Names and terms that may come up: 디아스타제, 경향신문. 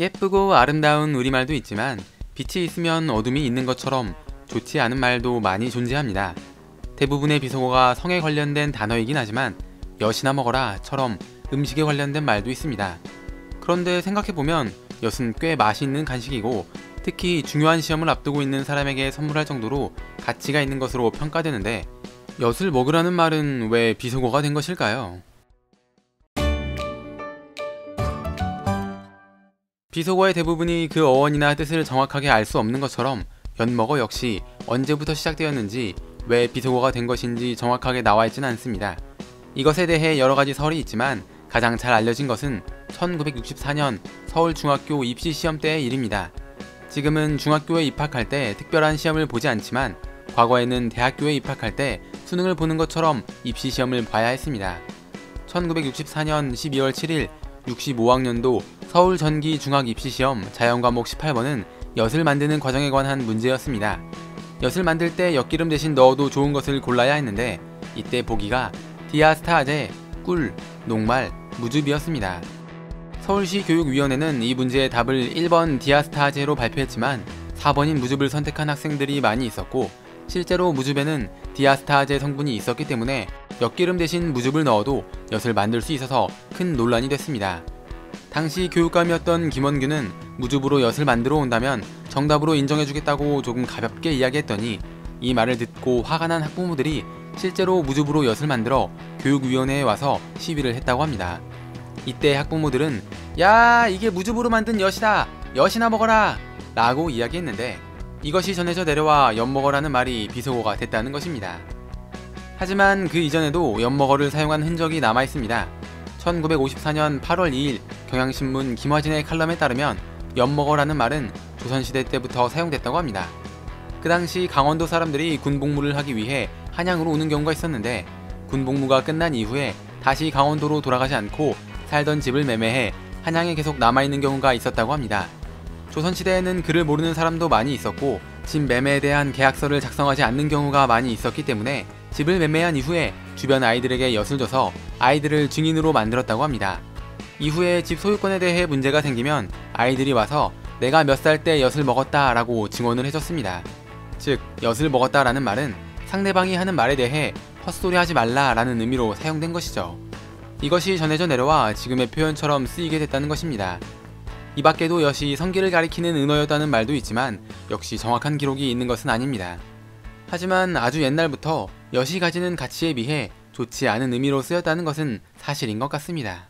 예쁘고 아름다운 우리말도 있지만 빛이 있으면 어둠이 있는 것처럼 좋지 않은 말도 많이 존재합니다. 대부분의 비속어가 성에 관련된 단어이긴 하지만 엿이나 먹어라처럼 음식에 관련된 말도 있습니다. 그런데 생각해보면 엿은 꽤 맛있는 간식이고 특히 중요한 시험을 앞두고 있는 사람에게 선물할 정도로 가치가 있는 것으로 평가되는데 엿을 먹으라는 말은 왜 비속어가 된 것일까요? 비속어의 대부분이 그 어원이나 뜻을 정확하게 알 수 없는 것처럼 엿먹어 역시 언제부터 시작되었는지 왜 비속어가 된 것인지 정확하게 나와 있진 않습니다. 이것에 대해 여러가지 설이 있지만 가장 잘 알려진 것은 1964년 서울중학교 입시시험 때의 일입니다. 지금은 중학교에 입학할 때 특별한 시험을 보지 않지만 과거에는 대학교에 입학할 때 수능을 보는 것처럼 입시시험을 봐야 했습니다. 1964년 12월 7일 65학년도 서울 전기 중학 입시시험 자연과목 18번은 엿을 만드는 과정에 관한 문제였습니다. 엿을 만들 때 엿기름 대신 넣어도 좋은 것을 골라야 했는데 이때 보기가 디아스타제, 꿀, 녹말, 무즙이었습니다. 서울시 교육위원회는 이 문제의 답을 1번 디아스타제로 발표했지만 4번인 무즙을 선택한 학생들이 많이 있었고 실제로 무즙에는 디아스타제 성분이 있었기 때문에 엿기름 대신 무즙을 넣어도 엿을 만들 수 있어서 큰 논란이 됐습니다. 당시 교육감이었던 김원규는 무즙으로 엿을 만들어 온다면 정답으로 인정해주겠다고 조금 가볍게 이야기했더니 이 말을 듣고 화가 난 학부모들이 실제로 무즙으로 엿을 만들어 교육위원회에 와서 시위를 했다고 합니다. 이때 학부모들은 "야, 이게 무즙으로 만든 엿이다! 엿이나 먹어라!" 라고 이야기했는데 이것이 전해져 내려와 엿먹어라는 말이 비속어가 됐다는 것입니다. 하지만 그 이전에도 엿먹어를 사용한 흔적이 남아있습니다. 1954년 8월 2일 경향신문 김화진의 칼럼에 따르면 엿먹어라는 말은 조선시대 때부터 사용됐다고 합니다. 그 당시 강원도 사람들이 군복무를 하기 위해 한양으로 오는 경우가 있었는데 군복무가 끝난 이후에 다시 강원도로 돌아가지 않고 살던 집을 매매해 한양에 계속 남아있는 경우가 있었다고 합니다. 조선시대에는 글을 모르는 사람도 많이 있었고 집 매매에 대한 계약서를 작성하지 않는 경우가 많이 있었기 때문에 집을 매매한 이후에 주변 아이들에게 엿을 줘서 아이들을 증인으로 만들었다고 합니다. 이후에 집 소유권에 대해 문제가 생기면 아이들이 와서 "내가 몇 살 때 엿을 먹었다 라고 증언을 해줬습니다. 즉 엿을 먹었다 라는 말은 상대방이 하는 말에 대해 헛소리 하지 말라 라는 의미로 사용된 것이죠. 이것이 전해져 내려와 지금의 표현처럼 쓰이게 됐다는 것입니다. 이 밖에도 엿이 성기를 가리키는 은어였다는 말도 있지만 역시 정확한 기록이 있는 것은 아닙니다. 하지만 아주 옛날부터 엿이 가지는 가치에 비해 좋지 않은 의미로 쓰였다는 것은 사실인 것 같습니다.